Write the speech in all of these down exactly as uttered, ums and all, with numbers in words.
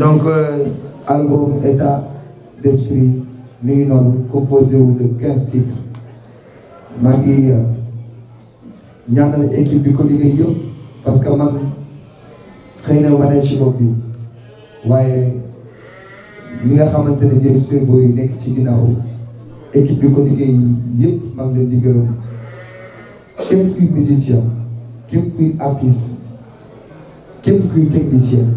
donc euh, album État d'Esprit mi ngi noonu composé wu de quinze titres maa ngi ñaanal équipe bi ko liggéey yëpp parce que man xëy na wane ci bopp bi waaye ñi nga xamante ne ñooy symbole yi nekk ci ginnaaw équipe bi ko liggéey yëpp maa ngi leen di gërëm képp kuy musicien képp kuy artiste képp kuy technicien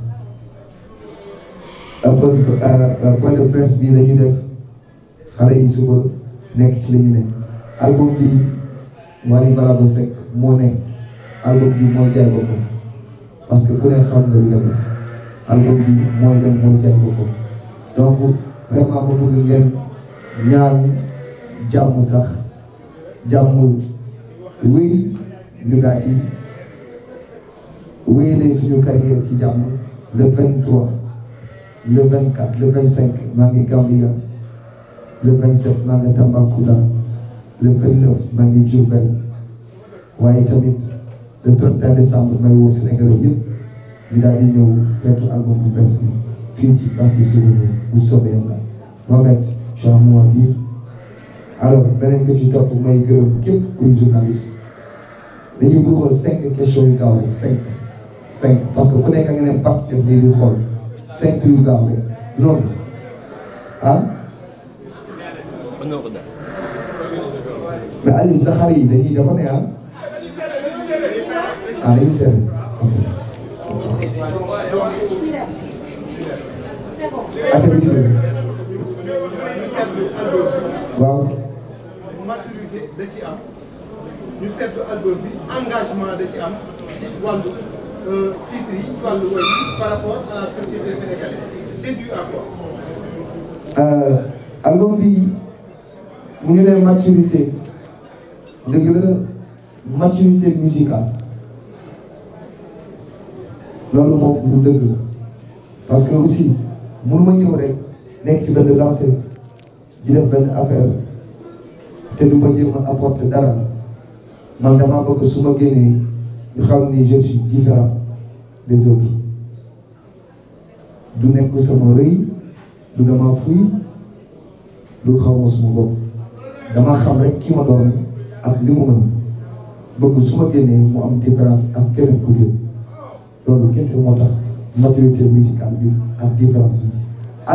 point de presse bi la ñu def xale yi suba nekk ci la ñu ne album bi Wally Ballago Seck moo ne album bi moo jaay boppam parce que ku ne xam nga li nga def album bi mooy dem moo jaay boppam donc vraiment ma bëgg ngeen ñaan jàmm sax jàmm wéy ñu daal di wéyalee suñu carrière ci jàmm le vingt-trois le vingt-quatre le vingt-cinq Mange Gambia le vingt-sept Mange Tamba Kuda le vingt-neuf Mange Djurbel waaye tamit le trente et un décembre may woo Sénégal yëpp ñu daal di ñëw feetu album bu bees bi fii ci parti souvenir bu soobee Yàlla Mohamed Chamoua di alors beneen bi ci topp may gërëm képp kuy journaliste dañuy xool cinq questions yu gaaw cinq cinq parce que ku nekk nga ne part def nii di xool cinq yu gaaw rek noonu ah mais Aliou sa xar yi dañuy defoon ne ah ah dañuy seet affaire bi seet waaw maturité da ci am ñu seetlu album bi engagement da ci am ci wàllu titre yi ci wàllu woy yi par rapport à la société sénégalaise c'est dû à quoi? album bi mu ngi nee maturité dëgg la maturité musicale loolu moom lu dëgg la parce que aussi mënu ma ñëw rek nekk ci benn lancé di def benn affaire te du ma jéem a apporter dara. man damaa bëgg su ma génnee ñu xam ni je suis différent des autres du nekk sama rëy du dama fuy du xamoo suma bopp dama xam rek ki ma doon ak li mu mën bëgg su ma génnee mu am différence ak keneen ku génn loolu kese moo tax maturité musicale bi ak différence bi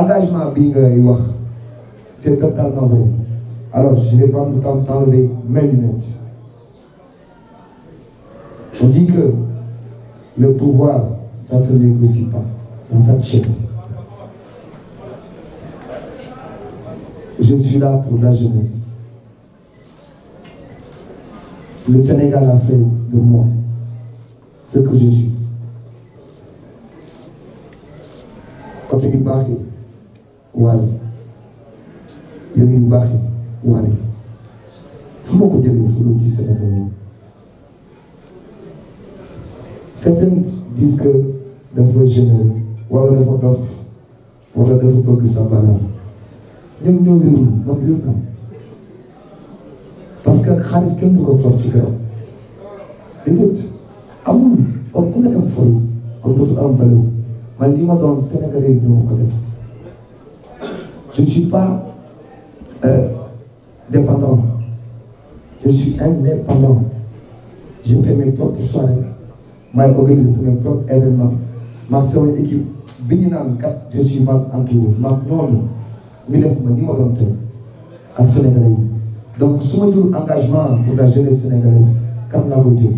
engagement bi ngay wax c'est totalement vrai alors je vais prendre le temps d'enlever mes lunettes. On dit que le pouvoir, ça ne se négocie pas, ça s'achète. Je suis là pour la jeunesse. Le Sénégal a fait de moi ce que je suis. Quand il barre, Wally. Il barre, Wally. Tout le monde dit que le Sénégal. Certains disent que dafa généreux wala dafa dof wala dafa bëgg sa balaam ñoom ñoo wérul moom wér na parce que xaalis kenn du ko for ci garab déedéet amul kon ku nga dem foy kon dootu am valeur man li ma doon sénégalais yi ñoo ko def je ne suis pas euh, dépendant je suis indépendant je fais mes propres soirées. Maay organiser sama propre événement maag sama équipe bi ñu naan kat je suis mal entouré maag noonu mi def ma ni ma doon tey ak sénégalais yi donc su ma jël engagement pour la jeunesse sénégalaise kan laa koy jël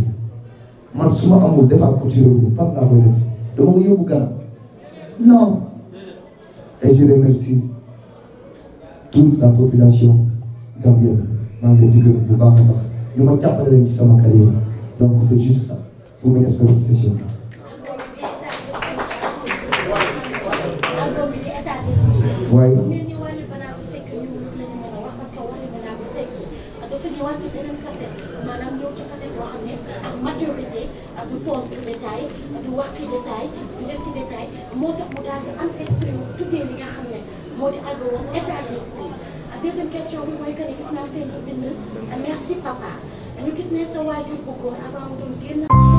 man su ma amul defaat ko ci réew mi fan laa koy def dama ko yóbbu gan non et je remercie toute la population gambienne maa ngi leen di gërëm bu baax a baax ñu ma jàppale leen ci sama carrière donc c'est juste ça. Pour mes questions. ci beneen facette maanaam ñëw ci facette boo xam ne ak maturité du tontu ci détail du wax ci détail du def ci détail moo tax mu daal di am esprit mu tuddee li nga xam ne moo di album état d'esprit. Deuxième question bi mooy que ni gis naa seen bind merci papa ñu gis ne sa waajur bu góor avant mu doon génn.